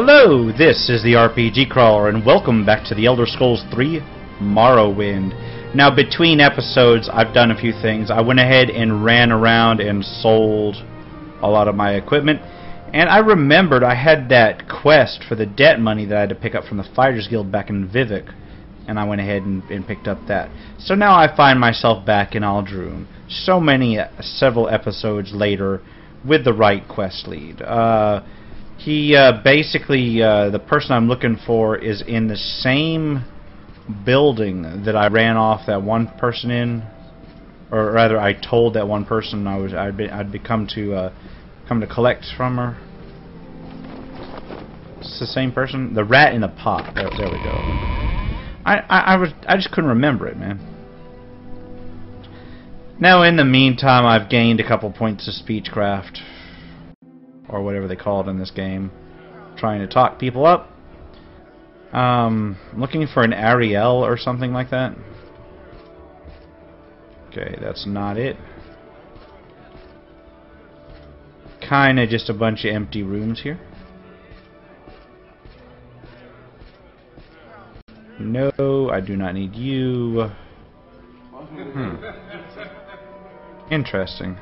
Hello, this is the RPG Crawler, and welcome back to The Elder Scrolls III: Morrowind. Now, between episodes, I've done a few things. I went ahead and ran around and sold a lot of my equipment, and I remembered I had that quest for the debt money that I had to pick up from the Fighters Guild back in Vivec, and I went ahead and picked up that. So now I find myself back in Ald'ruhn, several episodes later, with the right quest lead. The person I'm looking for is in the same building that I ran off that one person in, or rather, I told that one person I'd come to collect from her. It's the same person. The rat in the pot. There we go. I just couldn't remember it, man. Now, in the meantime, I've gained a couple points of speechcraft, or whatever they call it in this game, trying to talk people up. I'm looking for an Ariel or something like that. Okay, that's not it. Kinda just a bunch of empty rooms here. No, I do not need you. Interesting.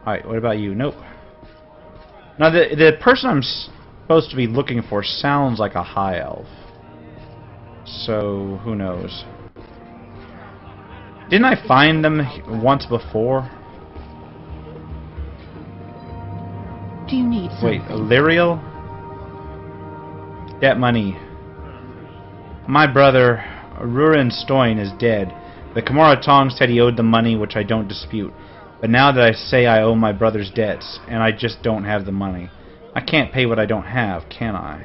Alright, what about you? Nope. Now, the person I'm supposed to be looking for sounds like a high elf. So, who knows? Didn't I find them once before? Do you need something? Wait, Illyrial? Debt money. My brother, Rurin Stoin, is dead. The Kamara Tong said he owed the money, which I don't dispute. But now that I say I owe my brother's debts, and I just don't have the money, I can't pay what I don't have, can I?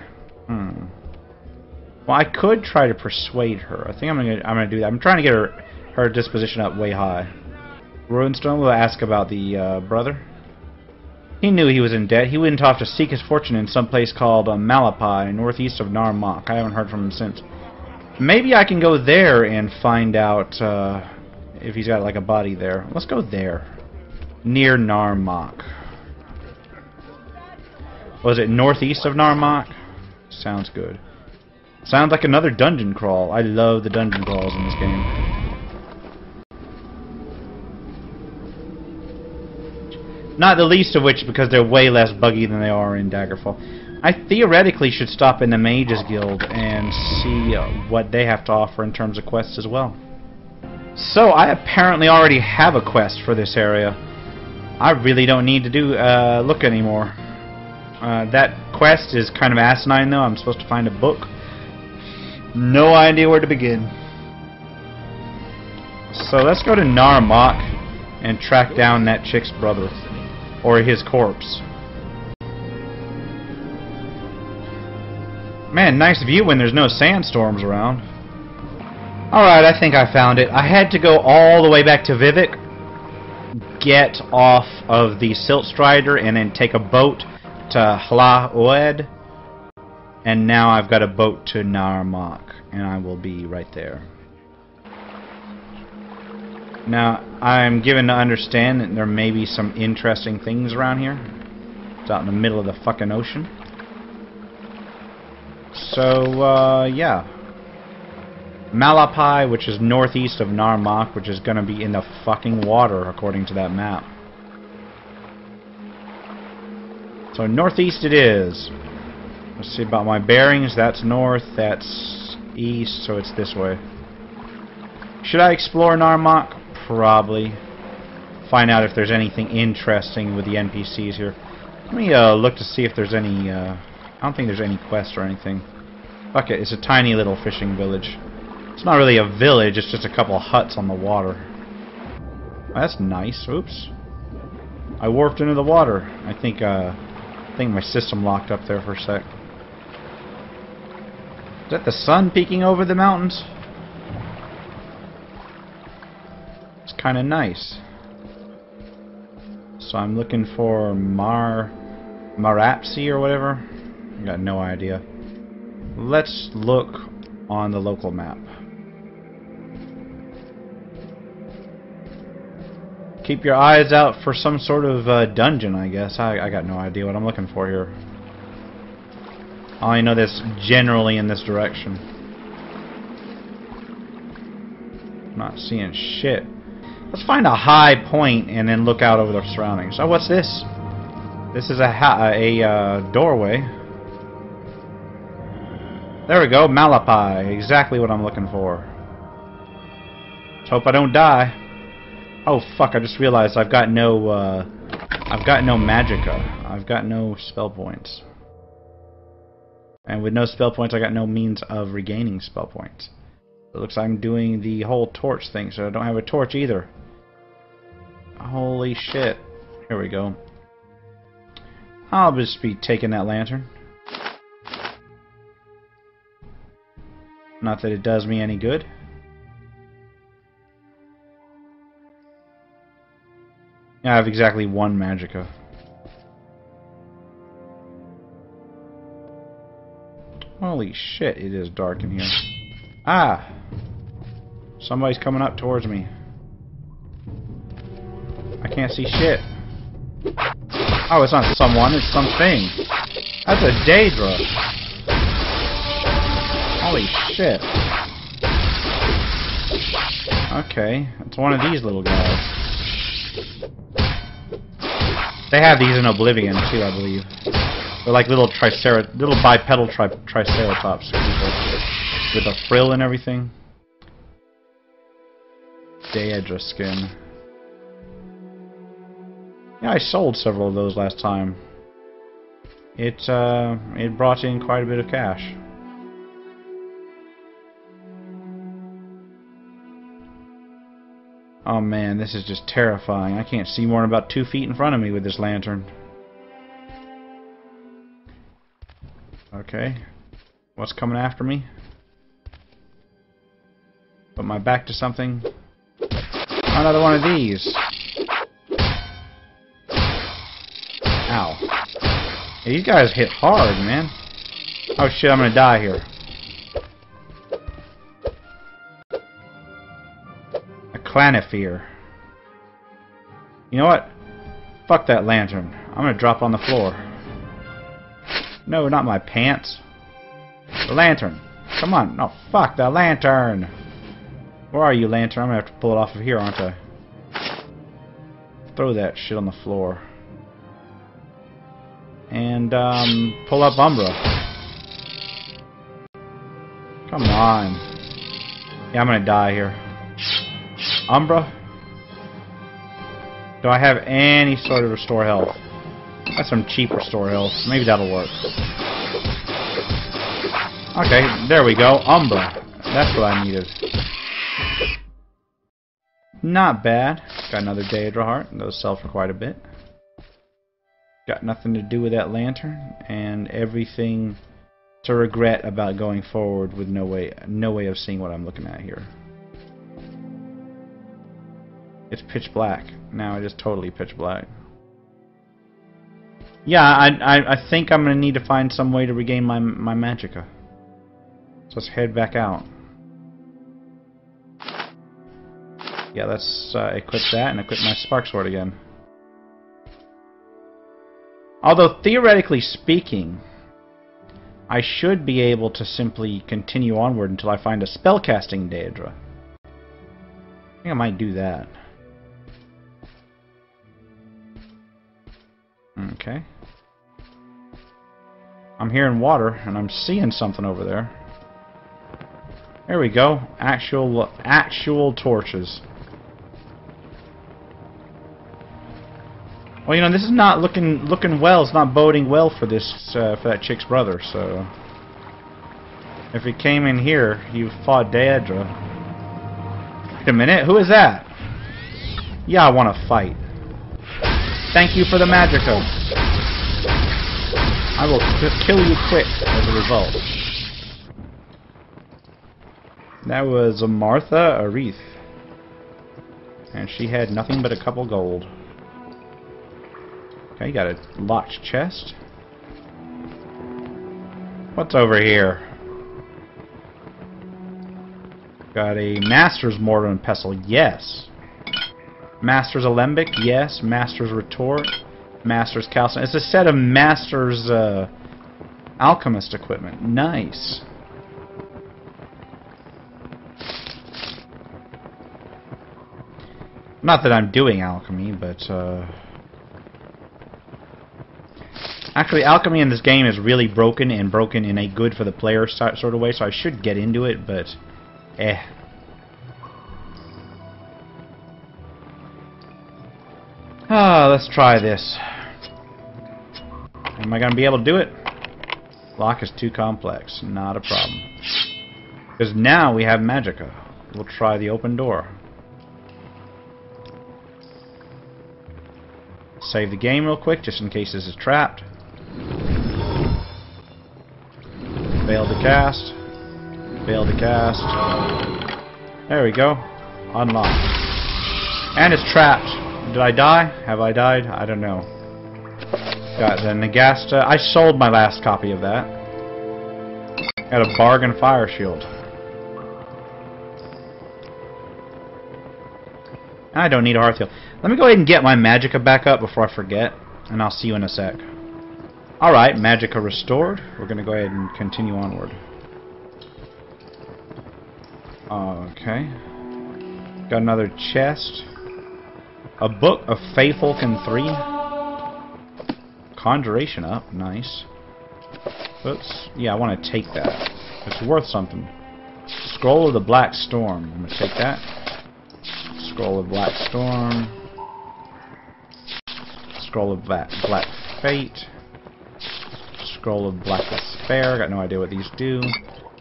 Well, I could try to persuade her. I think I'm gonna do that. I'm trying to get her disposition up way high. Ruin stone will ask about the brother. He knew he was in debt. He went off to seek his fortune in some place called Malapai, northeast of Narmok. I haven't heard from him since. Maybe I can go there and find out if he's got like a body there. Let's go there. Near Narmok. Was it northeast of Narmok? Sounds good. Sounds like another dungeon crawl. I love the dungeon crawls in this game. Not the least of which because they're way less buggy than they are in Daggerfall. I theoretically should stop in the Mages Guild and see what they have to offer in terms of quests as well. So, I apparently already have a quest for this area. I really don't need to look anymore. That quest is kind of asinine, though. I'm supposed to find a book. No idea where to begin. So, let's go to Narmok and track down that chick's brother. Or his corpse. Man, nice view when there's no sandstorms around. Alright, I think I found it. I had to go all the way back to Vivec, get off of the Siltstrider, and then take a boat to Hla Oed. And now I've got a boat to Narmok, and I will be right there. Now, I'm given to understand that there may be some interesting things around here. It's out in the middle of the fucking ocean. So, yeah. Malapai, which is northeast of Narmok, which is gonna be in the fucking water according to that map. So northeast it is. Let's see about my bearings. That's north, that's east, so it's this way. Should I explore Narmok? Probably. Find out if there's anything interesting with the NPCs here. Let me look to see if there's any I don't think there's any quest or anything. Fuck it, it's a tiny little fishing village. It's not really a village, it's just a couple huts on the water. Oh, that's nice. Oops. I warped into the water. I think my system locked up there for a sec. Is that the sun peeking over the mountains? It's kind of nice. So I'm looking for Marapsi or whatever. I got no idea. Let's look on the local map. Keep your eyes out for some sort of dungeon, I guess. I got no idea what I'm looking for here. I know that's generally in this direction. I'm not seeing shit. Let's find a high point and then look out over the surroundings. Oh, what's this? This is a doorway. There we go, Malapai. Exactly what I'm looking for. Let's hope I don't die. Oh fuck! I just realized I've got no magicka. I've got no spell points. And with no spell points, I got no means of regaining spell points. It looks like I'm doing the whole torch thing, so I don't have a torch either. Holy shit! Here we go. I'll just be taking that lantern. Not that it does me any good. I have exactly one magicka. Holy shit, it is dark in here. Ah! Somebody's coming up towards me. I can't see shit. Oh, it's not someone, it's something. That's a Daedra. Holy shit. Okay, it's one of these little guys. They have these in Oblivion too, I believe. They're like little bipedal triceratops with a frill and everything. Daedra skin. Yeah, I sold several of those last time. It brought in quite a bit of cash. Oh man, this is just terrifying. I can't see more than about 2 feet in front of me with this lantern. Okay. What's coming after me? Put my back to something. Another one of these. Ow. Hey, these guys hit hard, man. Oh shit, I'm gonna die here. Planifear. You know what? Fuck that lantern. I'm gonna drop on the floor. No, not my pants. The lantern. Come on. No, fuck the lantern. Where are you, lantern? I'm gonna have to pull it off of here, aren't I? Throw that shit on the floor. And, pull up Umbra. Come on. Yeah, I'm gonna die here. Umbra? Do I have any sort of restore health? That's some cheap restore health. Maybe that'll work. Okay, there we go. Umbra. That's what I needed. Not bad. Got another Daedra heart. Those sell for quite a bit. Got nothing to do with that lantern, and everything to regret about going forward with no way of seeing what I'm looking at here. It's pitch black. Now it is totally pitch black. Yeah, I think I'm gonna need to find some way to regain my magicka. So let's head back out. Yeah, let's equip that and equip my Spark Sword again. Although theoretically speaking, I should be able to simply continue onward until I find a spellcasting Daedra. I think I might do that. Okay. I'm hearing water, and I'm seeing something over there. There we go. Actual torches. Well, you know, this is not looking well. It's not boding well for this for that chick's brother. So, if he came in here, you fought Daedra. Wait a minute. Who is that? Yeah, I want to fight. Thank you for the magicka. I will kill you quick as a result. That was Martha Areath. And she had nothing but a couple gold. Okay, you got a locked chest. What's over here? Got a Master's Mortar and Pestle. Yes. Master's Alembic, yes. Master's Retort, Master's Calcine. It's a set of Master's Alchemist equipment. Nice. Not that I'm doing alchemy, but... Actually, alchemy in this game is really broken, and broken in a good for the player sort of way, so I should get into it, but... eh. Ah, let's try this. Am I going to be able to do it? Lock is too complex. Not a problem. Because now we have Magicka. We'll try the open door. Save the game real quick, just in case this is trapped. Failed to cast. Failed to cast. There we go. Unlocked. And it's trapped. Did I die? Have I died? I don't know. Got the Nagasta. I sold my last copy of that. Got a bargain fire shield. I don't need a hearth heal. Let me go ahead and get my Magicka back up before I forget, and I'll see you in a sec. Alright, Magicka restored. We're going to go ahead and continue onward. Okay. Got another chest. A book of Fey Folk 3. Conjuration up. Nice. Oops. Yeah, I want to take that. It's worth something. Scroll of the Black Storm. I'm going to take that. Scroll of Black Storm. Scroll of Black Fate. Scroll of Black Despair. Got no idea what these do.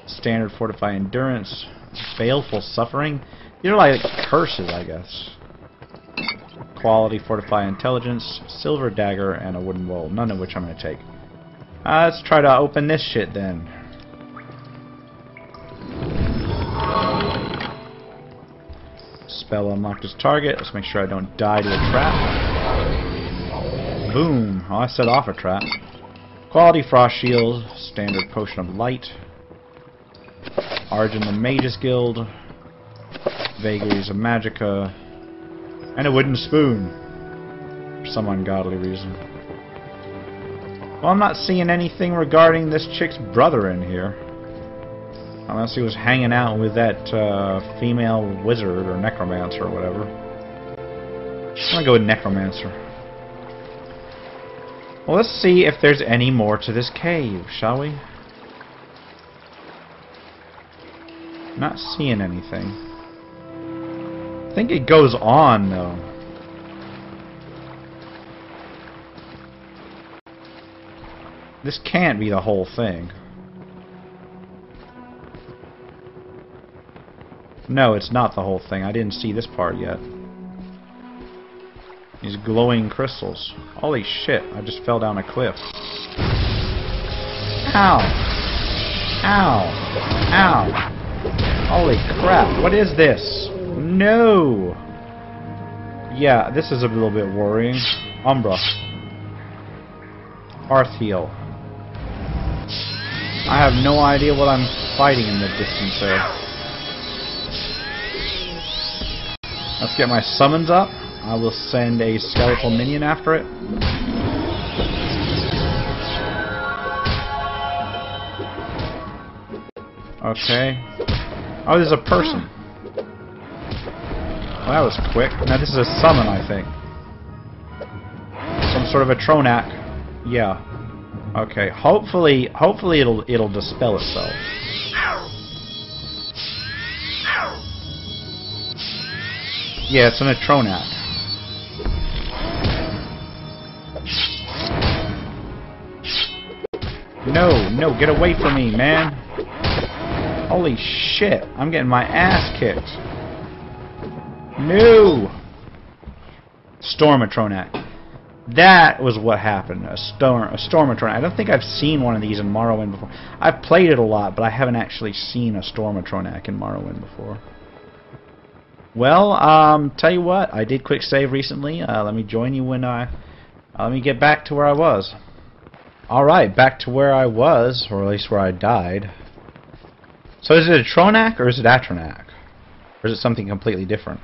Standard Fortify Endurance. Baleful Suffering. These are like curses, I guess. Quality, Fortify Intelligence, Silver Dagger, and a Wooden Bowl, none of which I'm going to take. Let's try to open this shit then. Spell unlocked as target. Let's make sure I don't die to a trap. Boom! Oh, I set off a trap. Quality Frost Shield, Standard Potion of Light, Arjun the Mages Guild, Vagaries of Magicka, and a wooden spoon. For some ungodly reason. Well, I'm not seeing anything regarding this chick's brother in here. Unless he was hanging out with that female wizard or necromancer or whatever. I'm gonna go with necromancer. Well, let's see if there's any more to this cave, shall we? Not seeing anything. I think it goes on, though. This can't be the whole thing. No, it's not the whole thing. I didn't see this part yet. These glowing crystals. Holy shit, I just fell down a cliff. Ow! Ow! Ow! Holy crap, what is this? No! Yeah, this is a little bit worrying. Umbra. Hearth heal. I have no idea what I'm fighting in the distance there. Let's get my summons up. I will send a skeletal minion after it. Okay. Oh, there's a person. Well, that was quick. Now this is a summon, I think. Some sort of a Tronac. Yeah. Okay. Hopefully it'll dispel itself. Yeah, it's an Tronac. No, no, get away from me, man! Holy shit! I'm getting my ass kicked. No! Storm Atronach. That was what happened. A Storm Atronach. I don't think I've seen one of these in Morrowind before. I've played it a lot, but I haven't actually seen a Storm Atronach in Morrowind before. Well, tell you what, I did quick save recently. Let me join you when I... let me get back to where I was. Alright, back to where I was, or at least where I died. So is it a Tronac or is it Atronach? Or is it something completely different?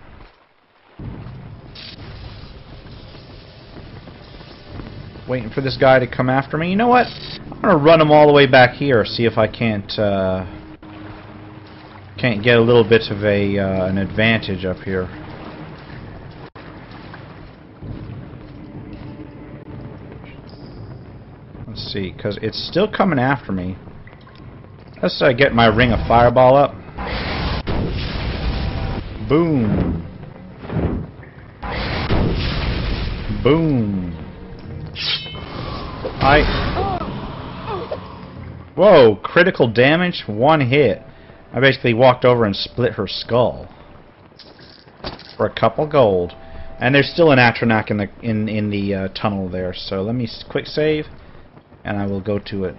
waiting for this guy to come after me. You know what? I'm gonna run him all the way back here, see if I can't get a little bit of a an advantage up here. Let's see, because it's still coming after me. Let's get my ring of fireball up. Boom. Boom. Whoa, critical damage, one hit. I basically walked over and split her skull for a couple gold. And there's still an Atronach in the tunnel there, so let me quick save and I will go to it.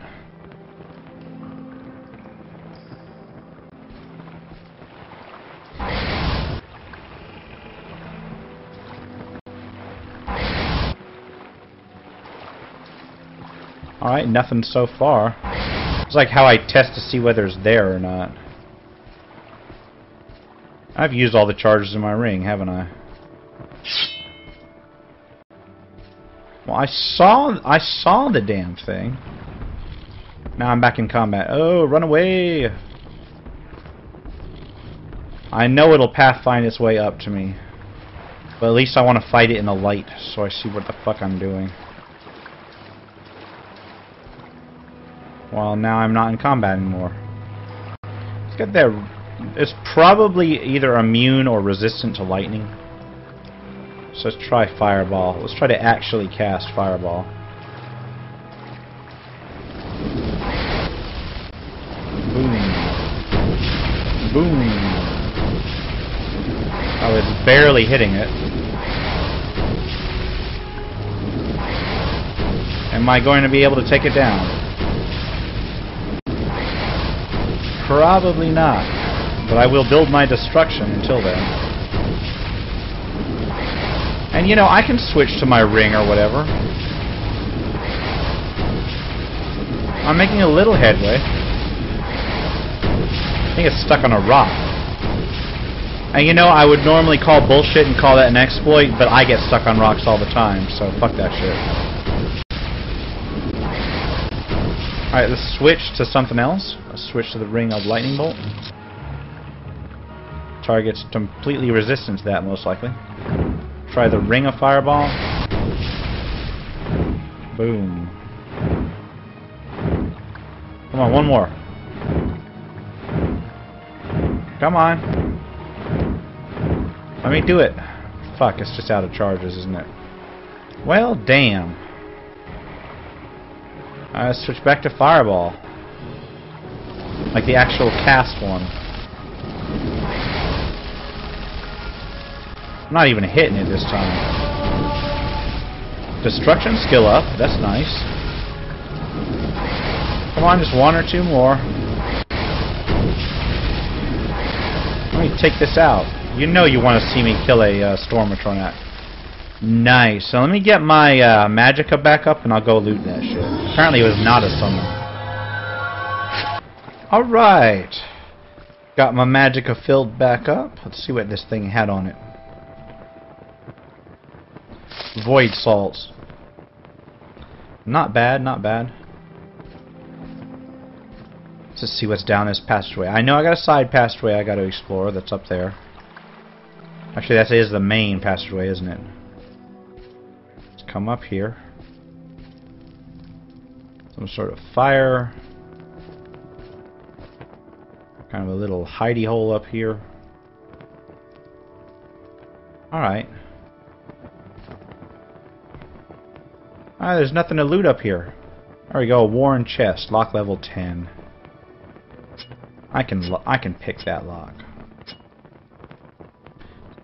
Alright, nothing so far. It's like how I test to see whether it's there or not. I've used all the charges in my ring, haven't I? Well, I saw the damn thing. Now I'm back in combat. Oh, run away! I know it'll pathfind its way up to me. But at least I want to fight it in the light, so I see what the fuck I'm doing. Well, now I'm not in combat anymore. Let's get that. It's probably either immune or resistant to lightning. So let's try Fireball. Let's try to actually cast Fireball. Boom. Boom. I was barely hitting it. Am I going to be able to take it down? Probably not, but I will build my destruction until then. And you know, I can switch to my ring or whatever. I'm making a little headway. I think it's stuck on a rock. And you know, I would normally call bullshit and call that an exploit, but I get stuck on rocks all the time, so fuck that shit. Alright, let's switch to something else. Let's switch to the Ring of Lightning Bolt. Target's completely resistant to that, most likely. Try the Ring of Fireball. Boom. Come on, one more. Come on. Let me do it. Fuck, it's just out of charges, isn't it? Well, damn. I switch back to Fireball, like the actual cast one. I'm not even hitting it this time. Destruction skill up, that's nice. Come on, just one or two more. Let me take this out. You know you want to see me kill a Storm Atronach. Nice. So let me get my Magicka back up and I'll go loot that shit. Apparently it was not a summon. Alright. Got my Magicka filled back up. Let's see what this thing had on it. Void Salts. Not bad, not bad. Let's just see what's down this passageway. I know I got a side passageway I got to explore that's up there. Actually, that is the main passageway, isn't it? Come up here. Some sort of fire. Kind of a little hidey hole up here. Alright. Ah, there's nothing to loot up here. There we go, a worn chest. Lock level 10. I can pick that lock.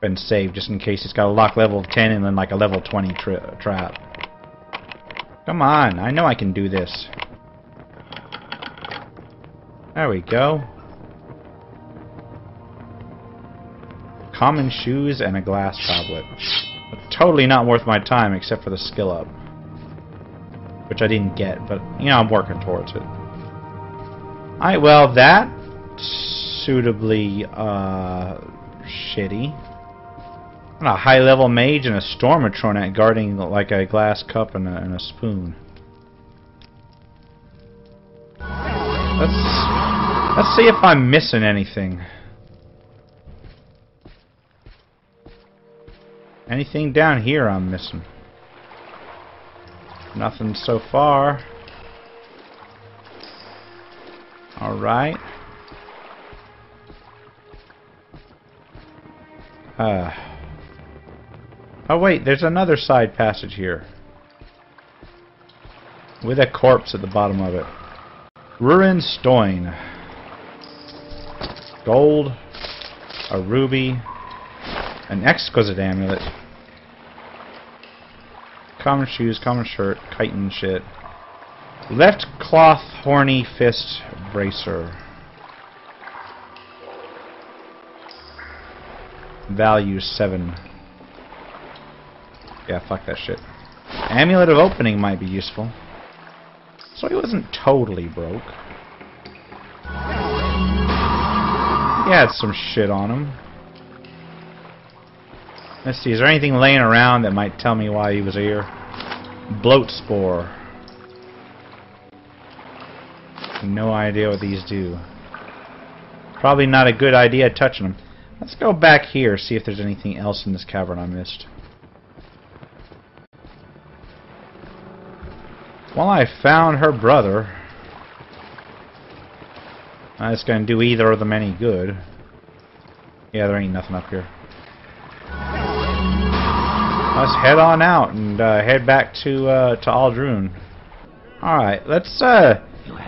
And save just in case it's got a lock level 10 and then like a level 20 trap. Come on, I know I can do this. There we go. Common shoes and a glass goblet. Totally not worth my time except for the skill up, which I didn't get, but you know I'm working towards it. Alright, well that suitably shitty. And a high-level mage and a Storm Atronach guarding like a glass cup and a spoon. Let's see if I'm missing anything. Anything down here I'm missing? Nothing so far. Alright. Oh wait, there's another side passage here. With a corpse at the bottom of it. Rurin Stoin. Gold. A ruby. An exquisite amulet. Common shoes, common shirt, chitin shit. Left cloth horny fist bracer. Value 7. Yeah, fuck that shit. Amulet of Opening might be useful. So he wasn't totally broke. He had some shit on him. Let's see, is there anything laying around that might tell me why he was here? Bloat spore. No idea what these do. Probably not a good idea touching them. Let's go back here, see if there's anything else in this cavern I missed. Well, I found her brother. That's gonna do either of them any good. Yeah, there ain't nothing up here. Let's head on out and head back to Ald'ruhn. Alright, let's let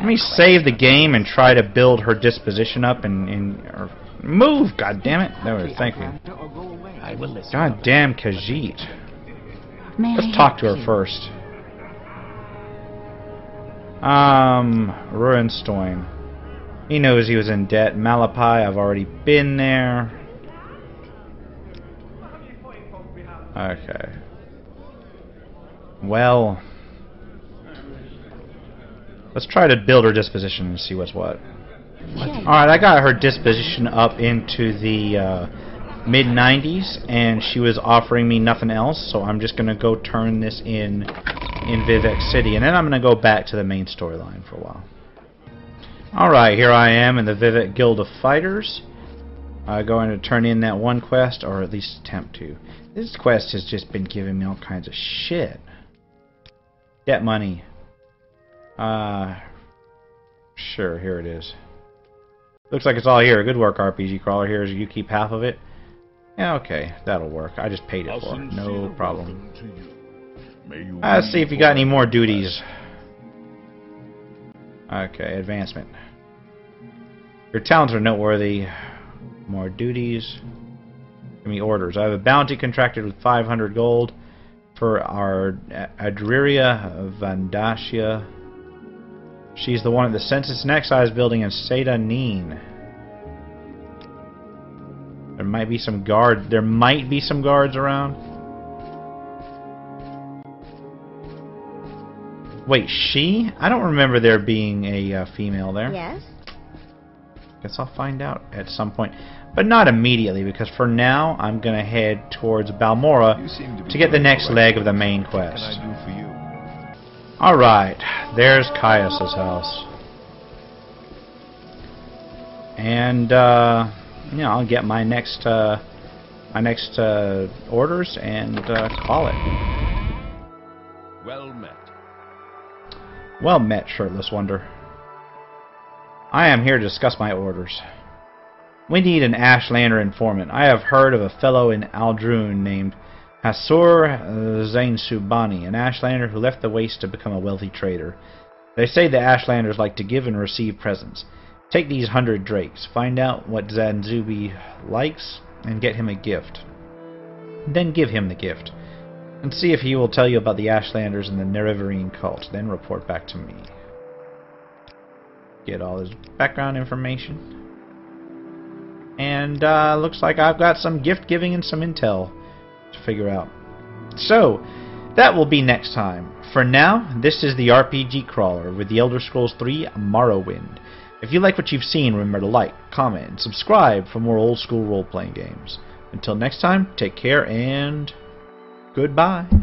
me save the game and try to build her disposition up and move, goddammit. There we go, thank you. Goddamn Khajiit. Let's talk to her first. Ruin Stone. He knows he was in debt. Malapai, I've already been there. Okay. Well, let's try to build her disposition and see what's what. Alright, I got her disposition up into the mid-90s, and she was offering me nothing else, so I'm just gonna go turn this in Vivec City, and then I'm gonna go back to the main storyline for a while. Alright, here I am in the Vivec Guild of Fighters. Going to turn in that one quest, or at least attempt to. This quest has just been giving me all kinds of shit. Debt money. Sure, here it is. Looks like it's all here. Good work, RPG Crawler. Here's you keep half of it. Yeah, okay, that'll work. I just paid it for it. No problem. Let's see if you got any more duties. Okay, advancement. Your talents are noteworthy. More duties. Give me orders. I have a bounty contracted with 500 gold for our Adrea Vandashia. She's the one at the Census and Exiles building in Seda Neen. There might be some guards. There might be some guards around. Wait, she? I don't remember there being a female there. Yes. Guess I'll find out at some point. But not immediately, because for now, I'm going to head towards Balmora to get the next leg of the main quest. Alright, there's Caius' house. And, yeah, I'll get my next, orders and call it. Well met. Well met, Shirtless Wonder. I am here to discuss my orders. We need an Ashlander informant. I have heard of a fellow in Ald'ruhn named Hasur Zainsubani, an Ashlander who left the Waste to become a wealthy trader. They say the Ashlanders like to give and receive presents. Take these 100 drakes, find out what Zanzubi likes, and get him a gift. Then give him the gift, and see if he will tell you about the Ashlanders and the Nerevarine cult. Then report back to me. Get all his background information. And looks like I've got some gift giving and some intel to figure out. So, that will be next time. For now, this is the RPG Crawler with The Elder Scrolls III: Morrowind. If you like what you've seen, remember to like, comment, and subscribe for more old school role-playing games. Until next time, take care and goodbye.